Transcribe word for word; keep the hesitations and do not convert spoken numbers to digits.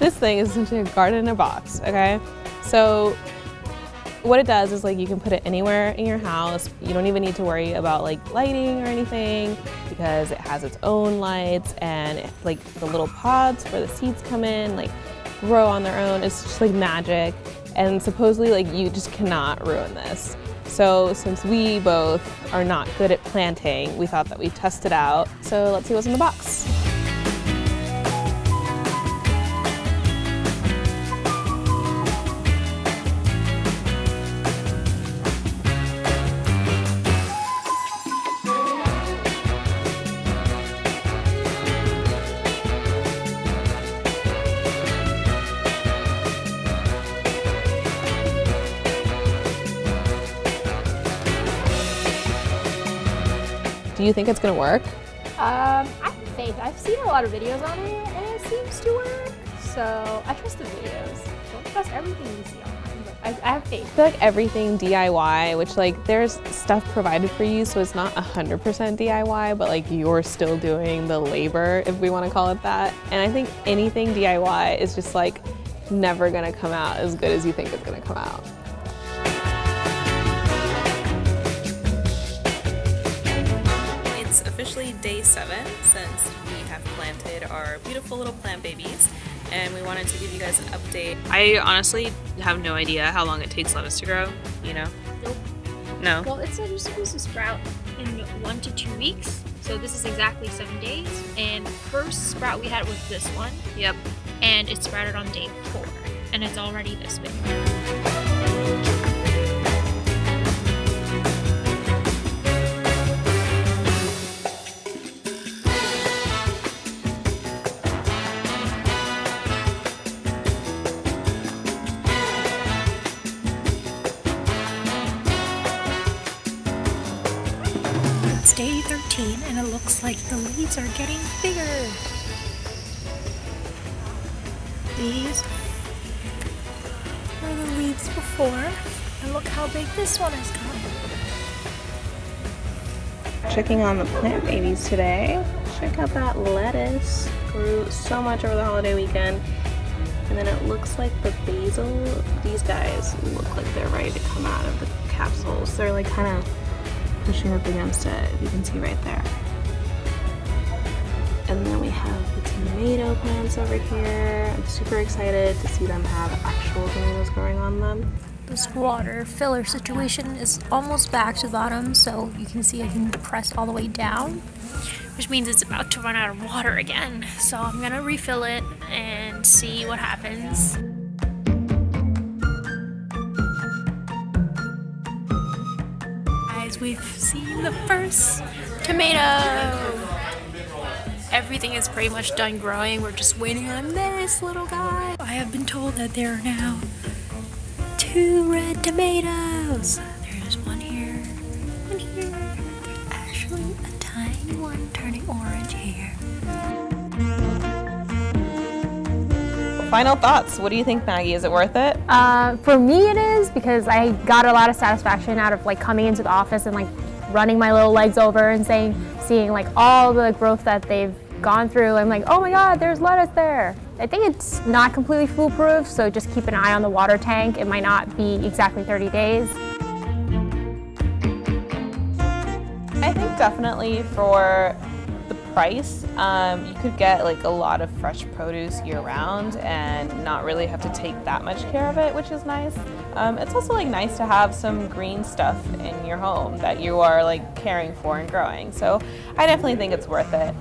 This thing is essentially a garden in a box, okay? So what it does is, like, you can put it anywhere in your house. You don't even need to worry about, like, lighting or anything because it has its own lights, and it, like, the little pods where the seeds come in, like, grow on their own. It's just like magic, and supposedly, like, you just cannot ruin this. So since we both are not good at planting, we thought that we'd test it out. So let's see what's in the box. Do you think it's going to work? Um, I have faith. I've seen a lot of videos on it, and it seems to work. So I trust the videos. I don't trust everything you see online, but I, I have faith. I feel like everything D I Y, which, like, there's stuff provided for you, so it's not one hundred percent D I Y, but, like, you're still doing the labor, if we want to call it that. And I think anything D I Y is just, like, never going to come out as good as you think it's going to come out. Officially day seven since we have planted our beautiful little plant babies, and we wanted to give you guys an update. I honestly have no idea how long it takes lettuce to grow, you know? Nope. No? Well, it said you're supposed to sprout in one to two weeks, so this is exactly seven days, and the first sprout we had was this one. Yep. And it sprouted on day four, and it's already this big. Day thirteen, and it looks like the leaves are getting bigger. These were the leaves before, and look how big this one has gotten. Checking on the plant babies today. Check out that lettuce. Grew so much over the holiday weekend. And then it looks like the basil, these guys look like they're ready to come out of the capsules. They're, like, kind of pushing up against it, you can see right there. And then we have the tomato plants over here. I'm super excited to see them have actual tomatoes growing on them. This water filler situation is almost back to the bottom, so you can see I can press all the way down, which means it's about to run out of water again. So I'm gonna refill it and see what happens. We've seen the first tomato. Everything is pretty much done growing. We're just waiting on this little guy. I have been told that there are now two red tomatoes. There's one here and here. There's actually a tiny one turning orange here. Final thoughts. What do you think, Maggie? Is it worth it? Uh, for me it is, because I got a lot of satisfaction out of, like, coming into the office and, like, running my little legs over and saying, seeing, like, all the growth that they've gone through. I'm like, oh my god, there's lettuce there. I think it's not completely foolproof, so just keep an eye on the water tank. It might not be exactly thirty days. I think definitely for price, um, you could get, like, a lot of fresh produce year-round and not really have to take that much care of it, which is nice. Um, it's also, like, nice to have some green stuff in your home that you are, like, caring for and growing, so I definitely think it's worth it.